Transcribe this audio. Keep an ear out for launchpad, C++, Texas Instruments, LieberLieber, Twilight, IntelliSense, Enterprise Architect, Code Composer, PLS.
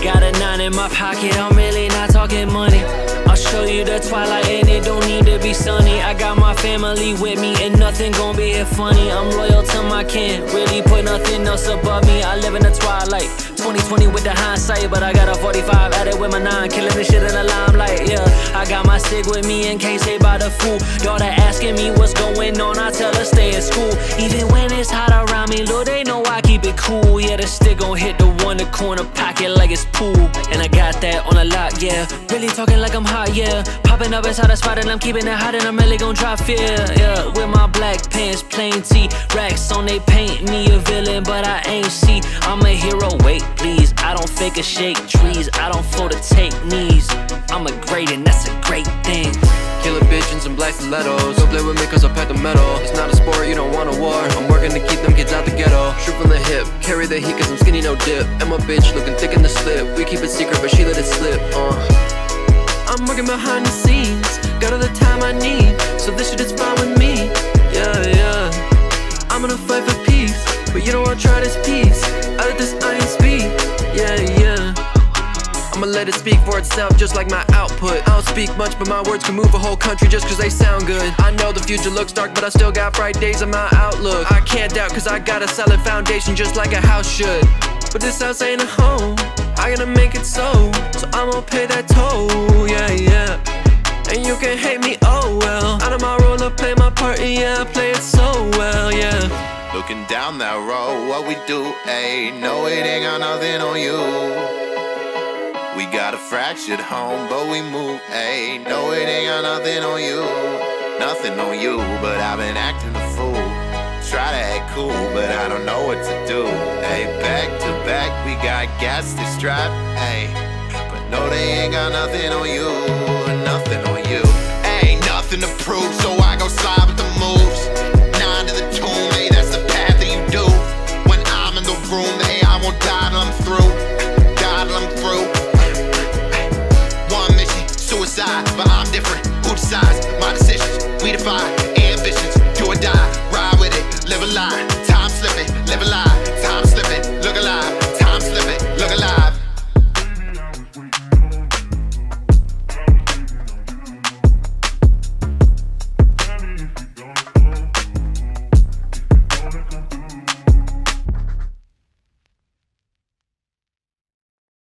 Got a 9 in my pocket, I'm really not talking money. I'll show you the twilight and it don't need to be sunny. I got my family with me and nothing gon' be here funny. I'm loyal to my kin, really put nothing else above me. I live in the twilight, 2020 with the hindsight. But I got a 45 at it with my 9, killing this shit in the limelight, yeah. I got my stick with me in case they buy the fool. Daughter asking me what's going on, I tell her stay in school. Even when it's hot around me, Lord, they know I keep it cool. Yeah, the stick gon' hit the one, the corner pocket like it's pool. And I got that on a lot, yeah. Really talking like I'm hot, yeah. Popping up inside a spot and I'm keeping it hot and I'm really gon' drop fear, yeah. With my black pants, plain tee, racks on they paint me a villain, but I ain't see. I'm a hero, wait, please. I don't fake or shake trees, I don't fold or take knees. I'm a great and that's a great thing. Kill a bitch in some black stilettos. Don't play with me cause I pack the metal. It's not a sport, you don't want a war. I'm working to keep them kids out the ghetto. Shoot from the hip, carry the heat cause I'm skinny, no dip. And my bitch looking thick in the slip. We keep it secret but she let it slip, I'm working behind the scenes, got all the time I need. So this shit is fine with me, yeah, yeah. I'm gonna fight for peace, but you don't wanna try this piece. I let this iron speak, yeah, yeah. I'ma let it speak for itself just like my output. I don't speak much but my words can move a whole country just cause they sound good. I know the future looks dark but I still got bright days in my outlook. I can't doubt cause I got a solid foundation just like a house should. But this house ain't a home, I gotta make it so I'm gonna pay that toll, yeah, yeah. And you can hate me, oh well. Out of my role I play my part, yeah, I play it so well, yeah. Looking down that road, what we do, ayy. No, it ain't got nothing on you. We got a fractured home, but we move, ayy. No, it ain't got nothing on you. Nothing on you, but I've been acting a fool. Try to act cool, but I don't know what to do. Ayy, back to back, we got gas to strap, ayy. But no, they ain't got nothing on you. Nothing on you.